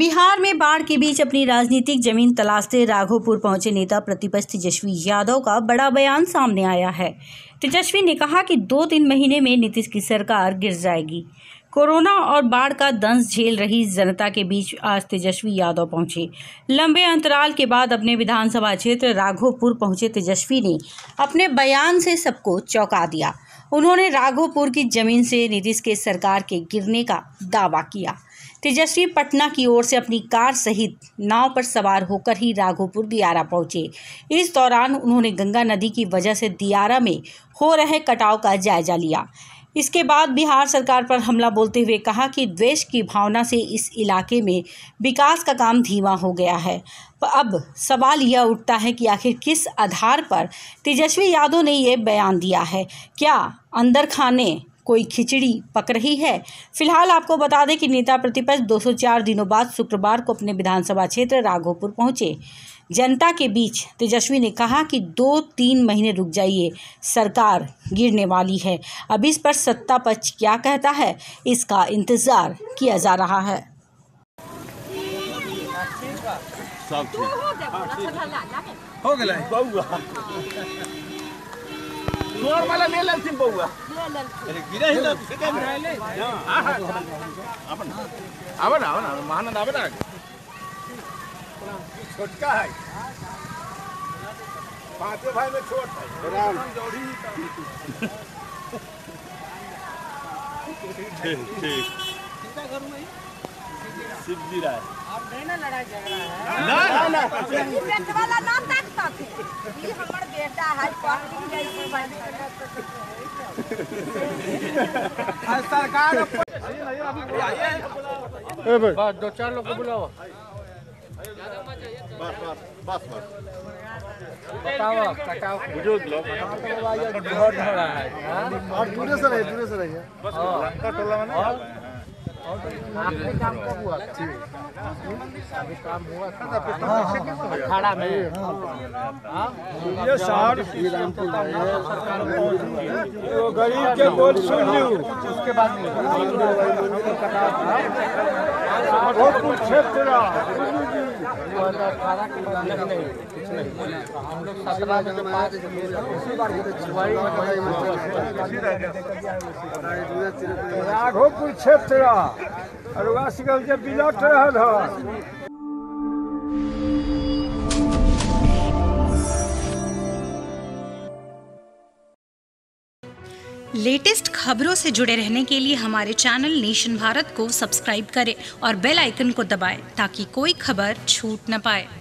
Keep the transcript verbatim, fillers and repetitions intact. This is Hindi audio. बिहार में बाढ़ के बीच अपनी राजनीतिक जमीन तलाशते राघोपुर पहुंचे नेता प्रतिपक्ष तेजस्वी यादव का बड़ा बयान सामने आया है। तेजस्वी ने कहा कि दो तीन महीने में नीतीश की सरकार गिर जाएगी। कोरोना और बाढ़ का दंश झेल रही जनता के बीच आज तेजस्वी यादव पहुंचे। लंबे अंतराल के बाद अपने विधानसभा क्षेत्र राघोपुर पहुंचे तेजस्वी ने अपने बयान से सबको चौंका दिया। उन्होंने राघोपुर की जमीन से नीतीश के सरकार के गिरने का दावा किया। तेजस्वी पटना की ओर से अपनी कार सहित नाव पर सवार होकर ही राघोपुर दियारा पहुंचे। इस दौरान उन्होंने गंगा नदी की वजह से दियारा में हो रहे कटाव का जायजा लिया। इसके बाद बिहार सरकार पर हमला बोलते हुए कहा कि द्वेष की भावना से इस इलाके में विकास का काम धीमा हो गया है। अब सवाल यह उठता है कि आखिर किस आधार पर तेजस्वी यादव ने ये बयान दिया है? क्या अंदर खाने कोई खिचड़ी पक रही है? फिलहाल आपको बता दें कि नेता प्रतिपक्ष दो सौ चार दिनों बाद शुक्रवार को अपने विधानसभा क्षेत्र राघोपुर पहुंचे। जनता के बीच तेजस्वी ने कहा कि दो तीन महीने रुक जाइए, सरकार गिरने वाली है। अब इस पर सत्ता पक्ष क्या कहता है, इसका इंतजार किया जा रहा है। वाला ले ले बउआ अरे गिरा ही ना आवन आवन महानंद आवन आगे छोटका है पांचों भाई में छोट है। ठीक आप ना लड़ाई झगड़ा है ना ना वाला ना ताकता ये हमर बेटा है सरकार बस दो चार लोग को बुलाओ बस बस बस बस बताओ कटाओ बुजुर्ग लोग बहुत झगड़ा है और दूर से रहिए दूर से रहिए बस लंका टोला में आपने काम कब हुआ? अभी काम हुआ था खड़ा में। ये शहर गरीब के बोल सुन लू उसके बाद हम लोग सत्रह के बाद राघोपुर क्षेत्र आजकल के बिलट रहा। लेटेस्ट खबरों से जुड़े रहने के लिए हमारे चैनल नेशन भारत को सब्सक्राइब करें और बेल आइकन को दबाएं ताकि कोई खबर छूट न पाए।